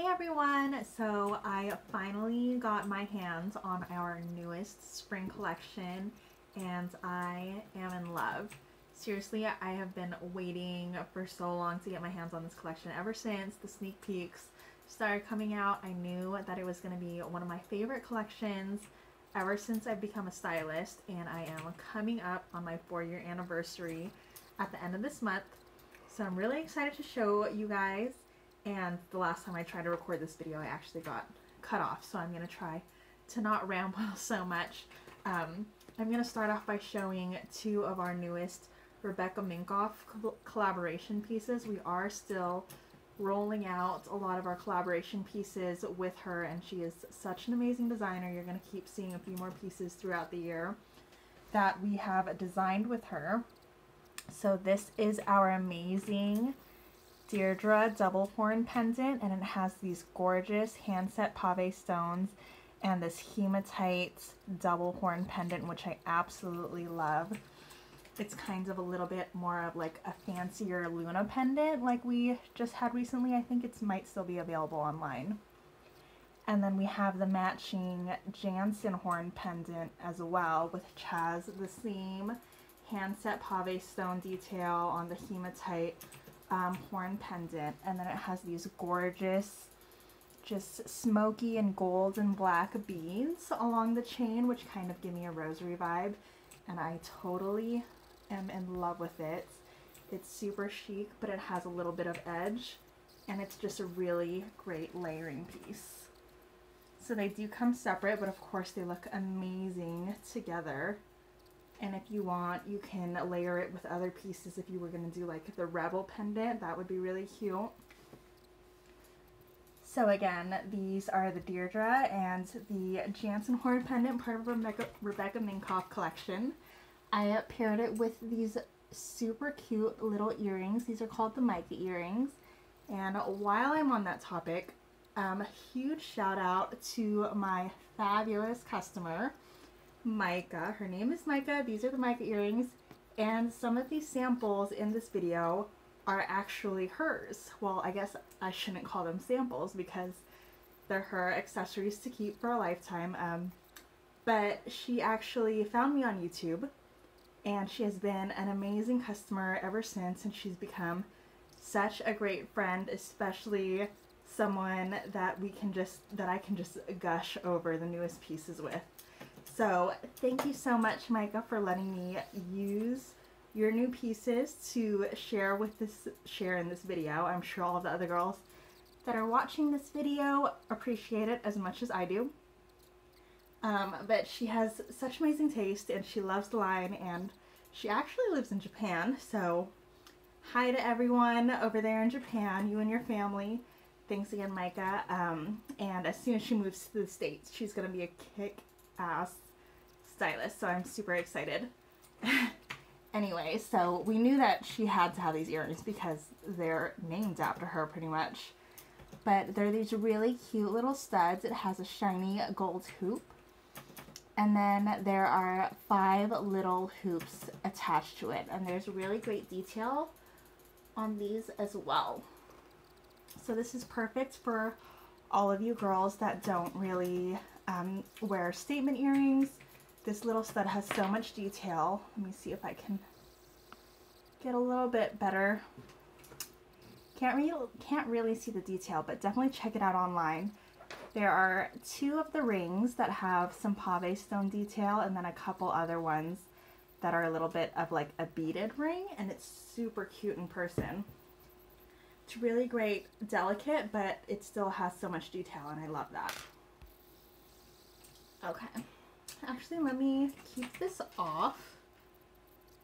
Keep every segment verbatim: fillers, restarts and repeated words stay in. Hey everyone! So I finally got my hands on our newest spring collection and I am in love. Seriously, I have been waiting for so long to get my hands on this collection. Ever since the sneak peeks started coming out, I knew that it was going to be one of my favorite collections ever since I've become a stylist, and I am coming up on my four-year anniversary at the end of this month. So I'm really excited to show you guys. And the last time I tried to record this video, I actually got cut off, so I'm going to try to not ramble so much. Um, I'm going to start off by showing two of our newest Rebecca Minkoff co collaboration pieces. We are still rolling out a lot of our collaboration pieces with her, and she is such an amazing designer. You're going to keep seeing a few more pieces throughout the year that we have designed with her. So this is our amazing Deirdre double horn pendant, and it has these gorgeous hand set pave stones and this hematite double horn pendant, which I absolutely love. It's kind of a little bit more of like a fancier Luna pendant like we just had recently. I think it might still be available online. And then we have the matching Janssen horn pendant as well, with Chaz the same hand set pave stone detail on the hematite Um, horn pendant, and then it has these gorgeous just smoky and gold and black beads along the chain, which kind of give me a rosary vibe, and I totally am in love with it. It's super chic, but it has a little bit of edge, and it's just a really great layering piece. So they do come separate, but of course they look amazing together. And if you want, you can layer it with other pieces. If you were going to do like the Rebel pendant, that would be really cute. So again, these are the Deirdre and the Janssen horn pendant, part of Rebecca, Rebecca Minkoff collection. I paired it with these super cute little earrings. These are called the Micah earrings. And while I'm on that topic, um, a huge shout out to my fabulous customer, Micah. Her name is Micah. These are the Micah earrings, and some of these samples in this video are actually hers. Well, I guess I shouldn't call them samples because they're her accessories to keep for a lifetime, um, but she actually found me on YouTube, and she has been an amazing customer ever since, and she's become such a great friend, especially someone that we can just that I can just gush over the newest pieces with. So thank you so much, Micah, for letting me use your new pieces to share with this share in this video. I'm sure all of the other girls that are watching this video appreciate it as much as I do. Um, but she has such amazing taste, and she loves the line, and she actually lives in Japan. So hi to everyone over there in Japan, you and your family. Thanks again, Micah. Um, and as soon as she moves to the States, she's going to be a kick ass stylist, so I'm super excited. Anyway, so we knew that she had to have these earrings because they're named after her pretty much, but they're these really cute little studs. It has a shiny gold hoop, and then there are five little hoops attached to it, and there's really great detail on these as well. So this is perfect for all of you girls that don't really Um, wear statement earrings. This little stud has so much detail. Let me see if I can get a little bit better. Can't really, can't really see the detail, but definitely check it out online. There are two of the rings that have some pave stone detail, and then a couple other ones that are a little bit of like a beaded ring, and it's super cute in person. It's really great, delicate, but it still has so much detail, and I love that. Okay, actually let me keep this off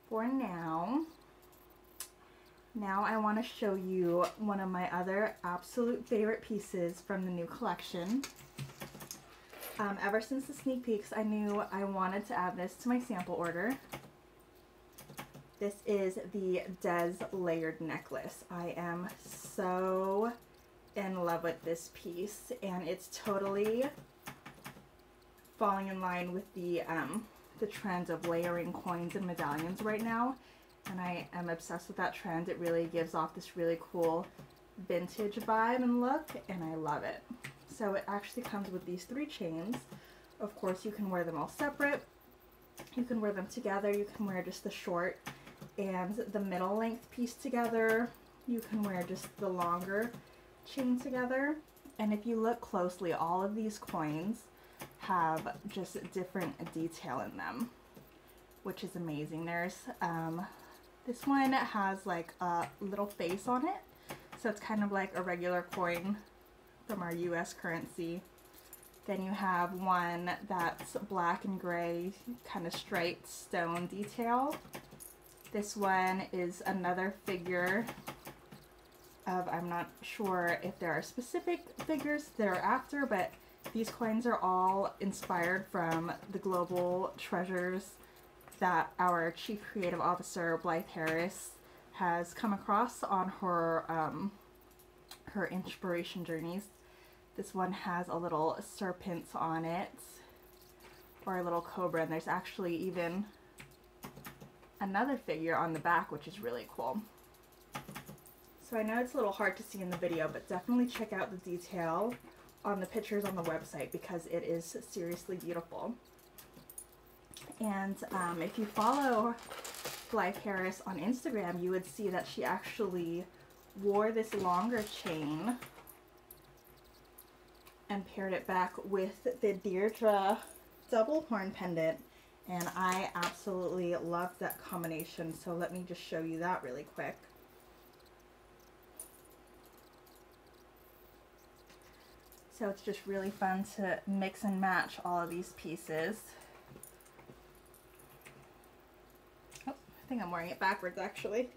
for now. Now I want to show you one of my other absolute favorite pieces from the new collection. Um, ever since the sneak peeks, I knew I wanted to add this to my sample order. This is the Des layered necklace. I am so in love with this piece, and it's totally falling in line with the um, the trend of layering coins and medallions right now, and I am obsessed with that trend. It really gives off this really cool vintage vibe and look, and I love it. So it actually comes with these three chains. Of course, you can wear them all separate, you can wear them together, you can wear just the short and the middle length piece together, you can wear just the longer chain together. And if you look closely, all of these coins have just different detail in them, which is amazing. There's um, this one has like a little face on it, so it's kind of like a regular coin from our U S currency. Then you have one that's black and gray, kind of striped stone detail. This one is another figure of, I'm not sure if there are specific figures that are after, but these coins are all inspired from the global treasures that our Chief Creative Officer, Blythe Harris, has come across on her, um, her inspiration journeys. This one has a little serpent on it, or a little cobra, and there's actually even another figure on the back, which is really cool. So I know it's a little hard to see in the video, but definitely check out the detail on the pictures on the website because it is seriously beautiful. And um, if you follow Blythe Harris on Instagram, you would see that she actually wore this longer chain and paired it back with the Deirdre double horn pendant, and I absolutely love that combination. So let me just show you that really quick. So it's just really fun to mix and match all of these pieces. Oh, I think I'm wearing it backwards actually.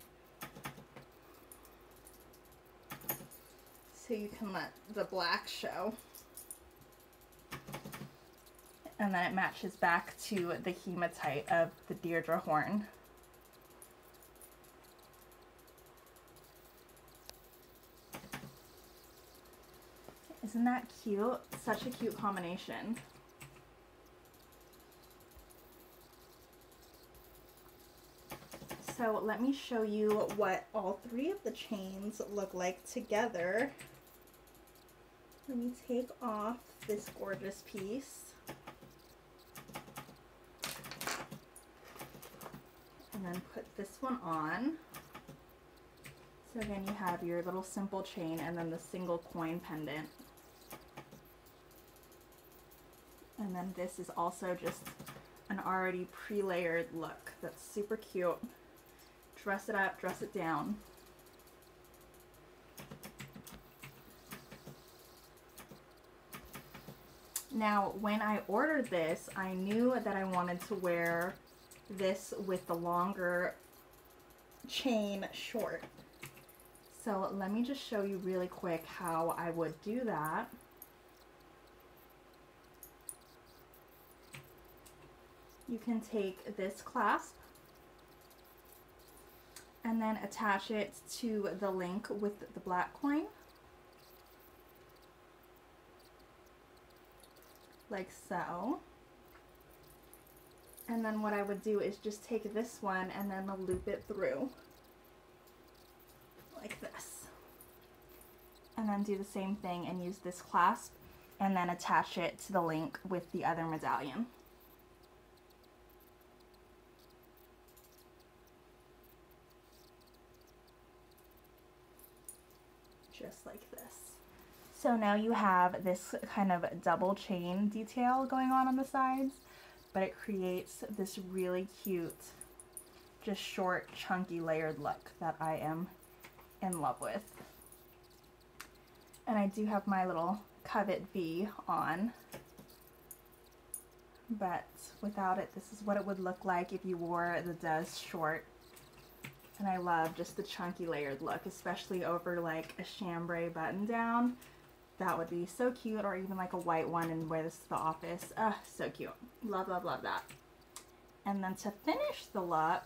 So you can let the black show. And then it matches back to the hematite of the Deirdre horn. Isn't that cute? Such a cute combination. So let me show you what all three of the chains look like together. Let me take off this gorgeous piece. And then put this one on. So again, you have your little simple chain and then the single coin pendant. And then this is also just an already pre-layered look that's super cute. Dress it up, dress it down. Now, when I ordered this, I knew that I wanted to wear this with the longer chain short. So let me just show you really quick how I would do that. You can take this clasp and then attach it to the link with the black coin, like so. And then what I would do is just take this one and then loop it through, like this. And then do the same thing and use this clasp and then attach it to the link with the other medallion. Just like this. So now you have this kind of double chain detail going on on the sides, but it creates this really cute, just short, chunky, layered look that I am in love with. And I do have my little Covet V on, but without it, this is what it would look like if you wore the Des short. And I love just the chunky layered look, especially over like a chambray button down. That would be so cute, or even like a white one and wear this to the office. Ugh, so cute. Love, love, love that. And then to finish the look,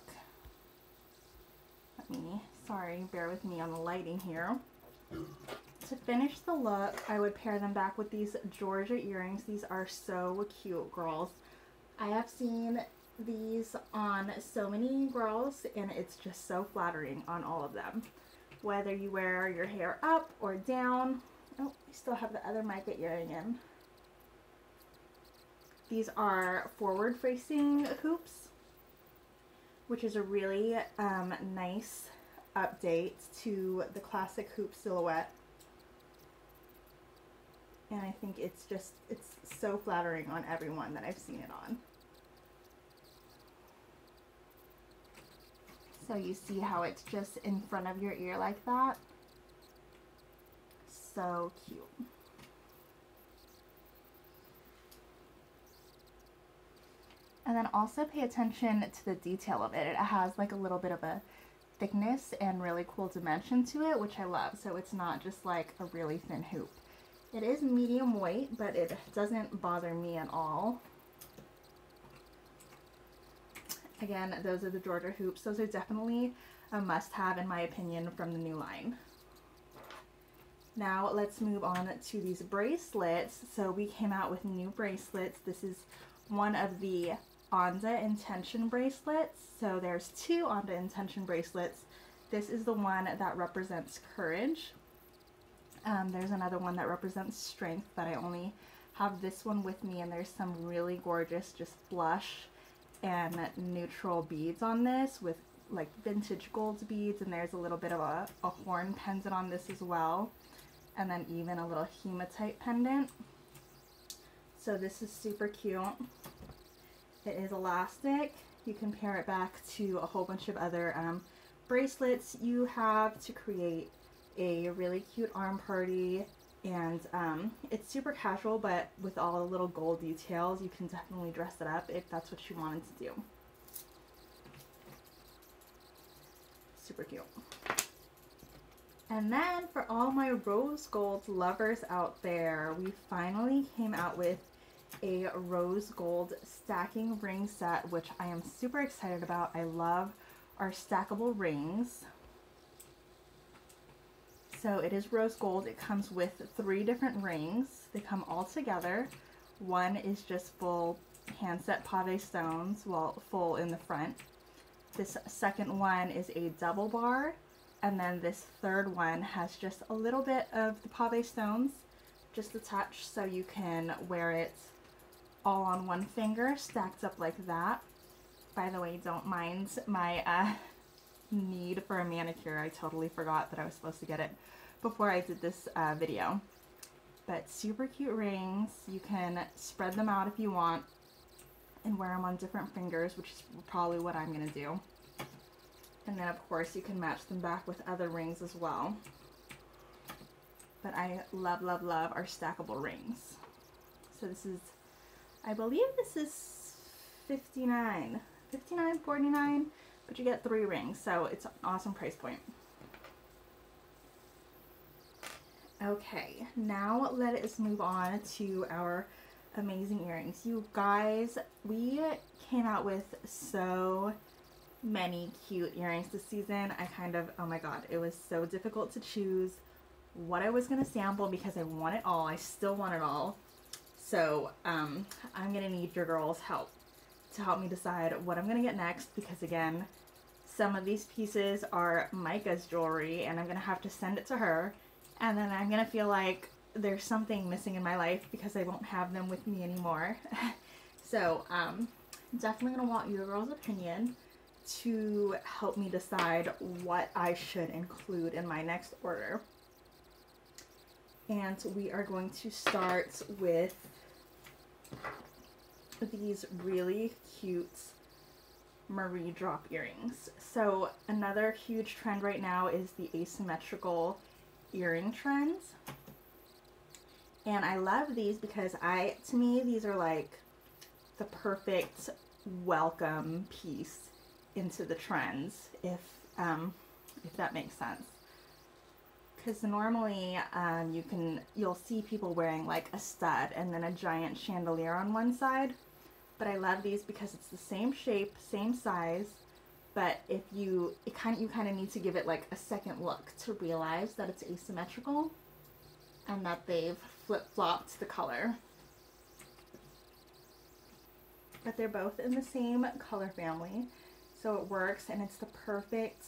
let me, sorry, bear with me on the lighting here. To finish the look, I would pair them back with these Georgia earrings. These are so cute, girls. I have seen these on so many girls and it's just so flattering on all of them. whether you wear your hair up or down. Oh, I still have the other Micah earring in. These are forward facing hoops, which is a really um, nice update to the classic hoop silhouette. And I think it's just, it's so flattering on everyone that I've seen it on. So you see how it's just in front of your ear like that? So cute. And then also pay attention to the detail of it. It has like a little bit of a thickness and really cool dimension to it, which I love. So it's not just like a really thin hoop. It is medium weight, but it doesn't bother me at all. Again, those are the Georgia hoops. Those are definitely a must-have, in my opinion, from the new line. Now let's move on to these bracelets. So we came out with new bracelets. This is one of the Onda Intention bracelets. So there's two Onda Intention bracelets. This is the one that represents courage. Um, there's another one that represents strength, but I only have this one with me, and there's some really gorgeous just blush and neutral beads on this with like vintage gold beads, and there's a little bit of a, a horn pendant on this as well, and then even a little hematite pendant. So this is super cute. It is elastic. You can pair it back to a whole bunch of other um, bracelets you have to create a really cute arm party, and um, it's super casual, but with all the little gold details you can definitely dress it up if that's what you wanted to do. Super cute. And then for all my rose gold lovers out there, we finally came out with a rose gold stacking ring set, which I am super excited about. I love our stackable rings. So it is rose gold. It comes with three different rings. They come all together. One is just full hand-set pave stones, well, full in the front. This second one is a double bar. And then this third one has just a little bit of the pave stones, just a touch, so you can wear it all on one finger, stacked up like that. By the way, don't mind my... Uh, need for a manicure. I totally forgot that I was supposed to get it before I did this uh, video. But super cute rings. You can spread them out if you want and wear them on different fingers, which is probably what I'm going to do. And then of course you can match them back with other rings as well. But I love, love, love our stackable rings. So this is, I believe this is fifty-nine, fifty-nine, forty-nine. But you get three rings, so it's an awesome price point. Okay, now let us move on to our amazing earrings. You guys, we came out with so many cute earrings this season. I kind of, oh my god, it was so difficult to choose what I was going to sample because I want it all. I still want it all. So um, I'm going to need your girls' help to help me decide what I'm going to get next, because again, some of these pieces are Micah's jewelry and I'm going to have to send it to her, and then I'm going to feel like there's something missing in my life because I won't have them with me anymore. So um, definitely going to want your girls' opinion to help me decide what I should include in my next order. And we are going to start with these really cute Marie drop earrings. So another huge trend right now is the asymmetrical earring trends, and I love these because I to me these are like the perfect welcome piece into the trends, if um if that makes sense, because normally um you can you'll see people wearing like a stud and then a giant chandelier on one side. But I love these because it's the same shape, same size, but if you it kind you kind of need to give it like a second look to realize that it's asymmetrical and that they've flip-flopped the color. But they're both in the same color family, so it works, and it's the perfect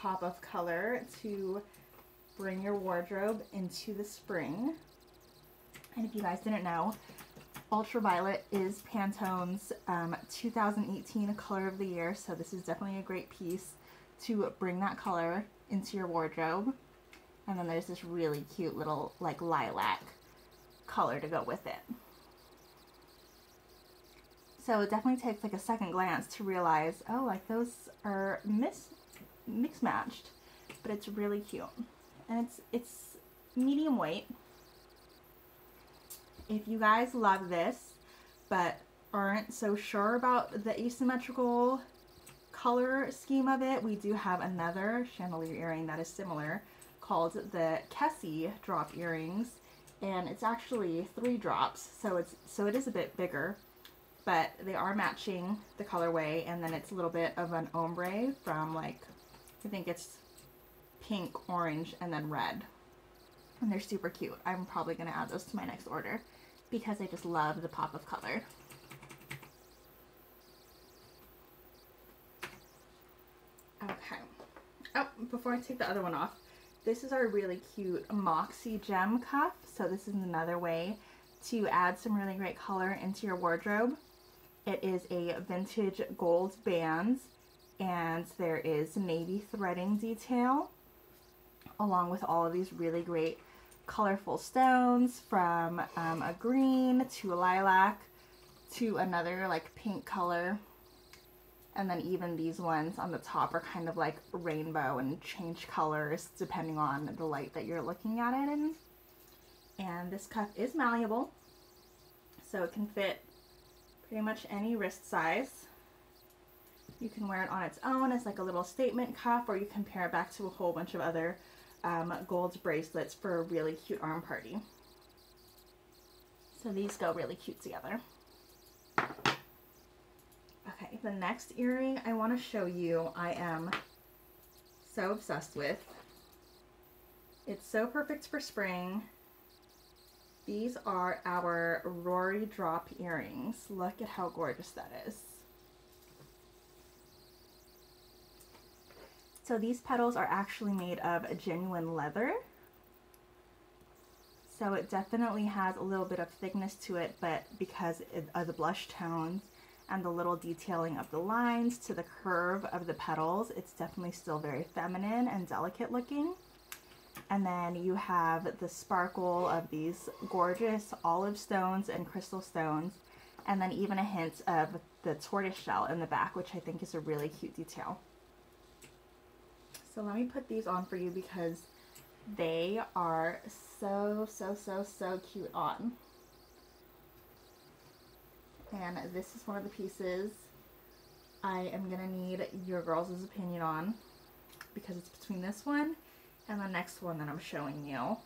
pop of color to bring your wardrobe into the spring. And if you guys didn't know, Ultraviolet is Pantone's um, two thousand eighteen color of the year, so this is definitely a great piece to bring that color into your wardrobe. And then there's this really cute little like lilac color to go with it. So it definitely takes like a second glance to realize, oh, like those are mis mix matched, but it's really cute. And it's it's medium weight. If you guys love this but aren't so sure about the asymmetrical color scheme of it, we do have another chandelier earring that is similar called the Kessie drop earrings, and it's actually three drops, so it's so it is a bit bigger, but they are matching the colorway. And then it's a little bit of an ombre from like, I think it's pink, orange, and then red. And they're super cute. I'm probably going to add those to my next order because I just love the pop of color. Okay. Oh, before I take the other one off, this is our really cute Moxie gem cuff. So this is another way to add some really great color into your wardrobe. It is a vintage gold band, and there is navy threading detail along with all of these really great colorful stones, from um, a green to a lilac to another like pink color. And then even these ones on the top are kind of like rainbow and change colors depending on the light that you're looking at it in. And this cuff is malleable, so it can fit pretty much any wrist size. You can wear it on its own as like a little statement cuff, or you can pair it back to a whole bunch of other um, gold bracelets for a really cute arm party. So these go really cute together. Okay, the next earring I want to show you, I am so obsessed with. It's so perfect for spring. These are our Rory drop earrings. Look at how gorgeous that is. So these petals are actually made of a genuine leather, so it definitely has a little bit of thickness to it, but because of the blush tones and the little detailing of the lines to the curve of the petals, it's definitely still very feminine and delicate looking. And then you have the sparkle of these gorgeous olive stones and crystal stones, and then even a hint of the tortoise shell in the back, which I think is a really cute detail. So let me put these on for you because they are so, so, so, so cute on. And this is one of the pieces I am going to need your girls' opinion on, because it's between this one and the next one that I'm showing you.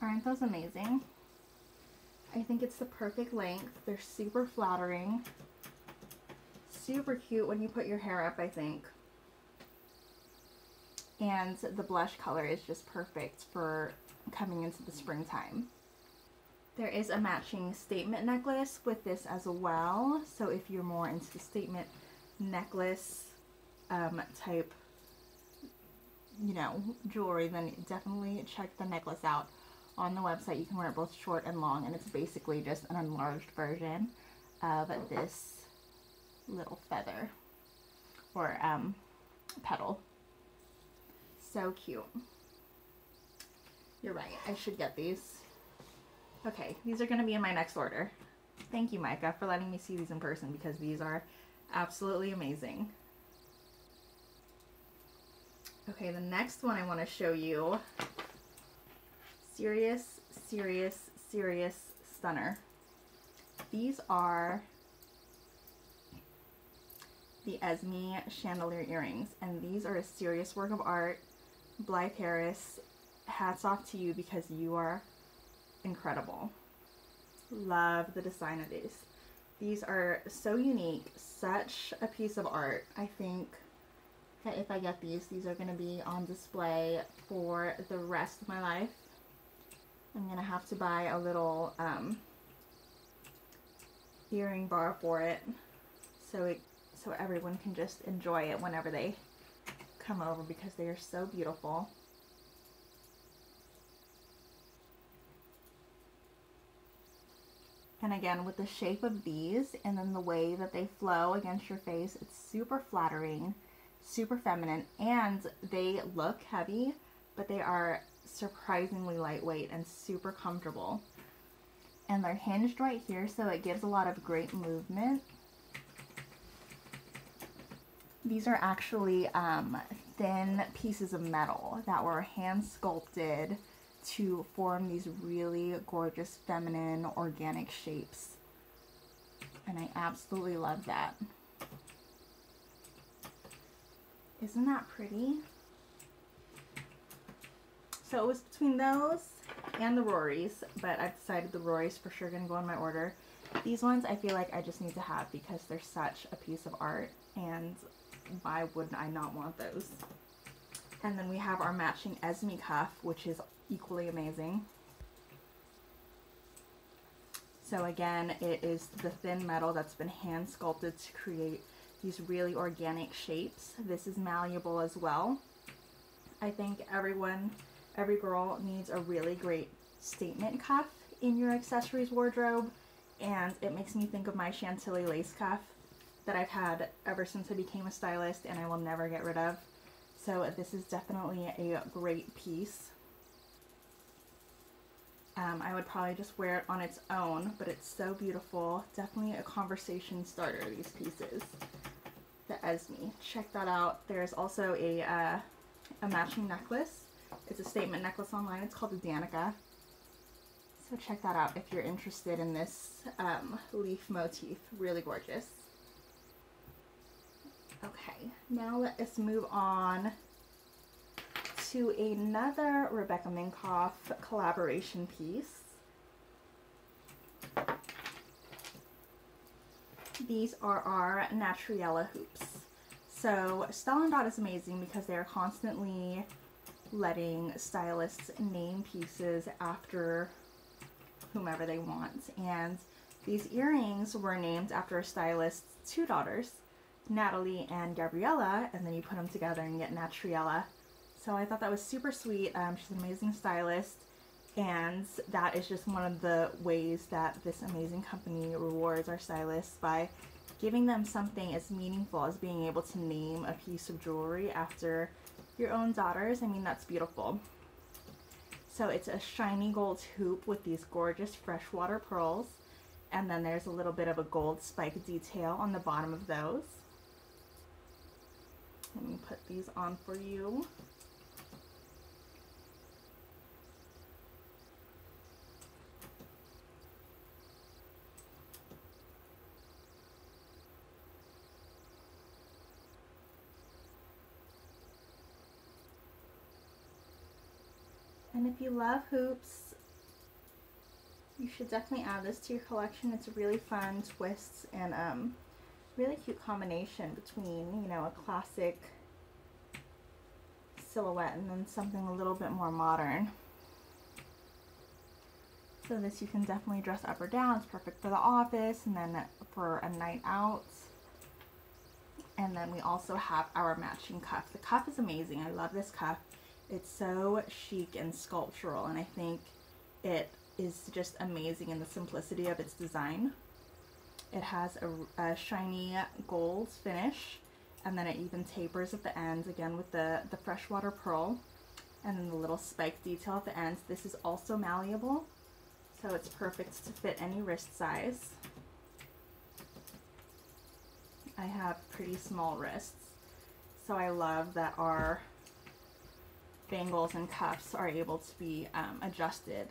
Aren't those amazing? I think it's the perfect length. They're super flattering, super cute when you put your hair up, I think. And the blush color is just perfect for coming into the springtime. There is a matching statement necklace with this as well, so if you're more into the statement necklace um, type, you know, jewelry, then definitely check the necklace out on the website. You can wear it both short and long, and it's basically just an enlarged version of this little feather or um, petal. So cute. You're right, I should get these. Okay, these are going to be in my next order. Thank you, Micah, for letting me see these in person, because these are absolutely amazing. Okay, the next one I want to show you, serious, serious, serious stunner. These are the Esme chandelier earrings, and these are a serious work of art. Blythe Harris, hats off to you because you are incredible. Love the design of these. These are so unique, such a piece of art. I think that if I get these, these are going to be on display for the rest of my life. I'm going to have to buy a little um, hearing bar for it, so it so everyone can just enjoy it whenever they come over, because they are so beautiful. And again, with the shape of these and then the way that they flow against your face, it's super flattering, super feminine, and they look heavy, but they are surprisingly lightweight and super comfortable. And they're hinged right here, so it gives a lot of great movement. These are actually um, thin pieces of metal that were hand sculpted to form these really gorgeous feminine organic shapes, and I absolutely love that. Isn't that pretty? So it was between those and the Rorys, but I decided the Rorys for sure gonna go in my order. These ones I feel like I just need to have because they're such a piece of art, and why wouldn't I not want those? And then we have our matching Esme cuff, which is equally amazing. So again, it is the thin metal that's been hand sculpted to create these really organic shapes. This is malleable as well. I think everyone, every girl needs a really great statement cuff in your accessories wardrobe, and it makes me think of my Chantilly lace cuff that I've had ever since I became a stylist and I will never get rid of. So this is definitely a great piece. Um, I would probably just wear it on its own, but it's so beautiful. Definitely a conversation starter, these pieces. The Esme. Check that out. There's also a, uh, a matching necklace. It's a statement necklace online. It's called a Danica. So check that out if you're interested in this um, leaf motif. Really gorgeous. Okay, now let us move on to another Rebecca Minkoff collaboration piece. These are our Natriella hoops. So Style and Dot is amazing because they're constantly letting stylists name pieces after whomever they want. And these earrings were named after a stylist's two daughters, Natalie and Gabriella, and then you put them together and get Natriella. So I thought that was super sweet. Um, she's an amazing stylist, and that is just one of the ways that this amazing company rewards our stylists, by giving them something as meaningful as being able to name a piece of jewelry after your own daughters. I mean, that's beautiful. So it's a shiny gold hoop with these gorgeous freshwater pearls, and then there's a little bit of a gold spike detail on the bottom of those. Let me put these on for you. And if you love hoops, you should definitely add this to your collection. It's a really fun twist and um, really cute combination between, you know, a classic silhouette and then something a little bit more modern. So this you can definitely dress up or down. It's perfect for the office and then for a night out. And then we also have our matching cuff. The cuff is amazing. I love this cuff. It's so chic and sculptural, and I think it is just amazing in the simplicity of its design. It has a, a shiny gold finish, and then it even tapers at the ends, again with the, the freshwater pearl, and then the little spike detail at the ends. This is also malleable, so it's perfect to fit any wrist size. I have pretty small wrists, so I love that our bangles and cuffs are able to be um, adjusted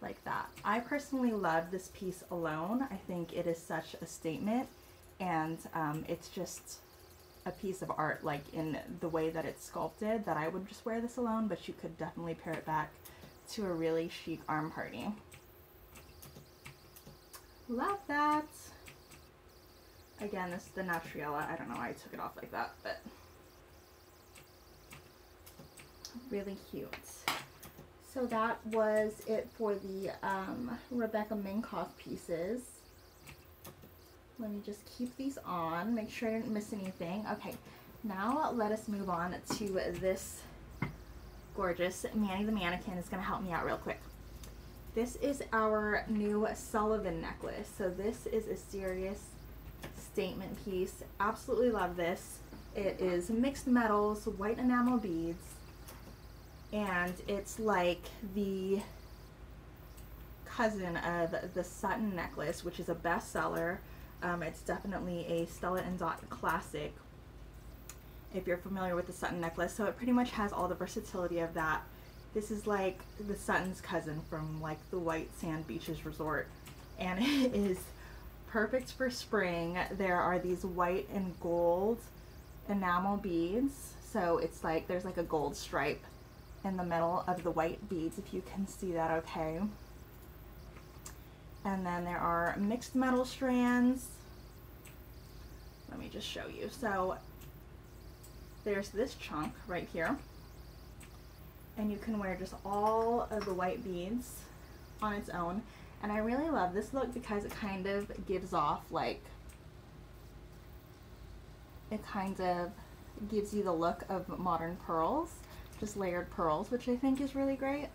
like that. I personally love this piece alone. I think it is such a statement, and um, it's just a piece of art, like in the way that it's sculpted, that I would just wear this alone, but you could definitely pair it back to a really chic arm party. Love that. Again, this is the Natriella. I don't know why I took it off like that, but really cute. So that was it for the um, Rebecca Minkoff pieces. Let me just keep these on, make sure I didn't miss anything. Okay, now let us move on to this gorgeous Manny the Mannequin. Is going to help me out real quick. This is our new Sullivan necklace. So this is a serious statement piece. Absolutely love this. It is mixed metals, white enamel beads, and it's like the cousin of the Sutton necklace, which is a bestseller. Um, it's definitely a Stella and Dot classic if you're familiar with the Sutton necklace. So it pretty much has all the versatility of that. This is like the Sutton's cousin from like the White Sand Beaches Resort, and it is perfect for spring. There are these white and gold enamel beads, so it's like there's like a gold stripe in the middle of the white beads, if you can see that okay. And then there are mixed metal strands. Let me just show you. So there's this chunk right here, and you can wear just all of the white beads on its own. And I really love this look because it kind of gives off like, it kind of gives you the look of modern pearls, just layered pearls, which I think is really great.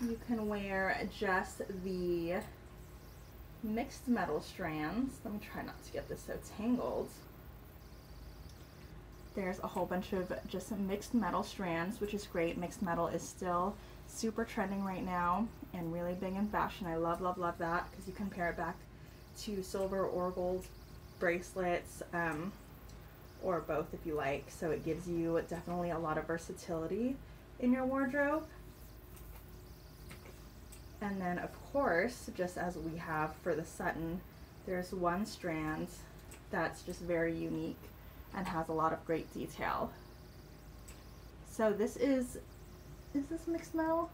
You can wear just the mixed metal strands. Let me try not to get this so tangled. There's a whole bunch of just mixed metal strands, which is great. Mixed metal is still super trending right now and really big in fashion. I love, love, love that because you can pair it back to silver or gold bracelets, um, or both if you like. So it gives you definitely a lot of versatility in your wardrobe. And then of course, just as we have for the Sutton, there's one strand that's just very unique and has a lot of great detail. So this is, is this mixed metal?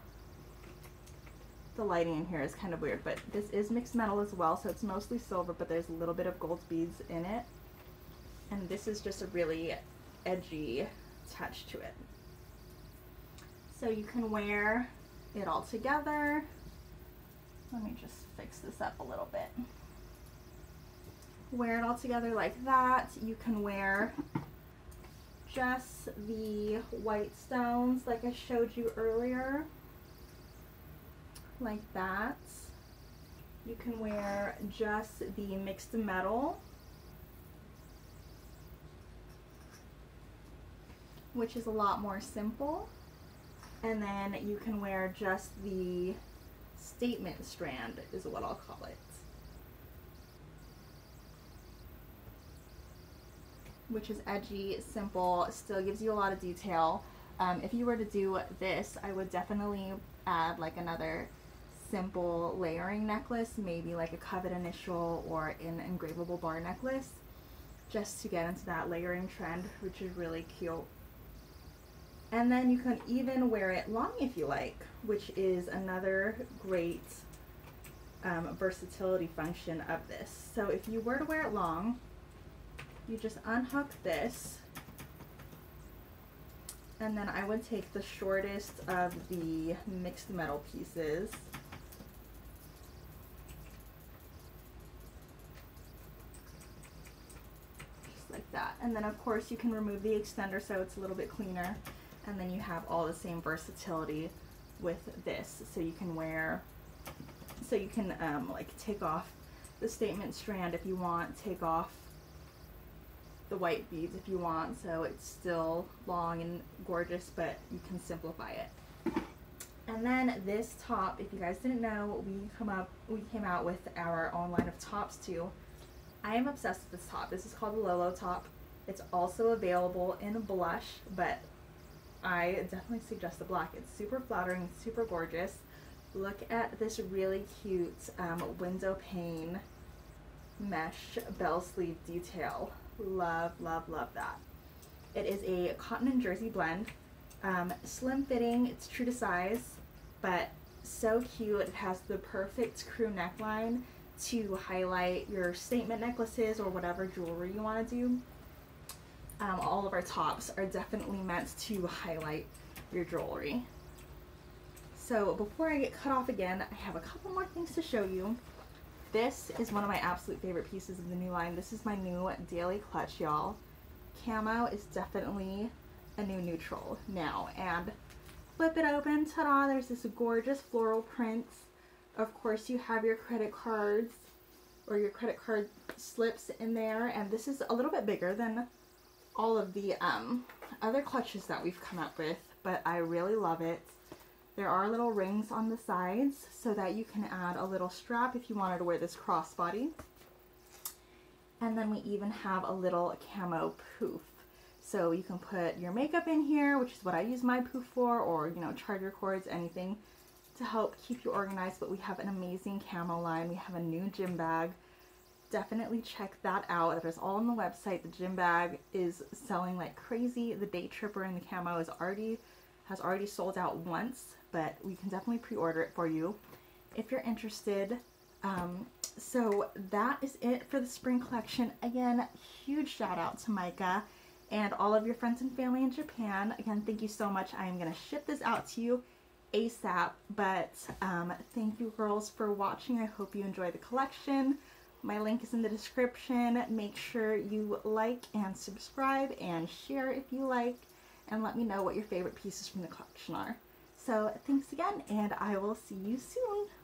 The lighting in here is kind of weird, but this is mixed metal as well. So it's mostly silver, but there's a little bit of gold beads in it. And this is just a really edgy touch to it. So you can wear it all together. Let me just fix this up a little bit. Wear it all together like that. You can wear just the white stones like I showed you earlier, like that. You can wear just the mixed metal, which is a lot more simple. And then you can wear just the statement strand is what I'll call it, which is edgy, simple, still gives you a lot of detail. Um, if you were to do this, I would definitely add like another simple layering necklace, maybe like a Covet initial or an engravable bar necklace, just to get into that layering trend, which is really cute. And then you can even wear it long if you like, which is another great um, versatility function of this. So if you were to wear it long, you just unhook this, and then I would take the shortest of the mixed metal pieces just like that. And then of course you can remove the extender so it's a little bit cleaner, and then you have all the same versatility with this. So you can wear, so you can um, like take off the statement strand if you want, take off the white beads if you want, so it's still long and gorgeous, but you can simplify it. And then this top, if you guys didn't know, we come up we came out with our own line of tops too. I am obsessed with this top. This is called the Lolo top. It's also available in blush, but I definitely suggest the black. It's super flattering, super gorgeous. Look at this really cute um, window pane mesh bell sleeve detail. Love, love, love that. It is a cotton and jersey blend, um, slim fitting, it's true to size, but so cute. It has the perfect crew neckline to highlight your statement necklaces or whatever jewelry you want to do. Um, all of our tops are definitely meant to highlight your jewelry. So before I get cut off again, I have a couple more things to show you. This is one of my absolute favorite pieces of the new line. This is my new daily clutch, y'all. Camo is definitely a new neutral now. And flip it open, ta-da, there's this gorgeous floral print. Of course, you have your credit cards or your credit card slips in there. And this is a little bit bigger than all of the um, other clutches that we've come up with, but I really love it. There are little rings on the sides so that you can add a little strap if you wanted to wear this crossbody. And then we even have a little camo poof. So you can put your makeup in here, which is what I use my poof for, or, you know, charger cords, anything to help keep you organized. But we have an amazing camo line. We have a new gym bag. Definitely check that out. That is all on the website. The gym bag is selling like crazy. The day tripper in the camo is already has already sold out once, but we can definitely pre-order it for you if you're interested. Um, so that is it for the spring collection. Again, huge shout out to Micah and all of your friends and family in Japan. Again, thank you so much. I am going to ship this out to you ASAP, but um, thank you girls for watching. I hope you enjoy the collection. My link is in the description. Make sure you like and subscribe and share if you like, and let me know what your favorite pieces from the collection are. So thanks again, and I will see you soon.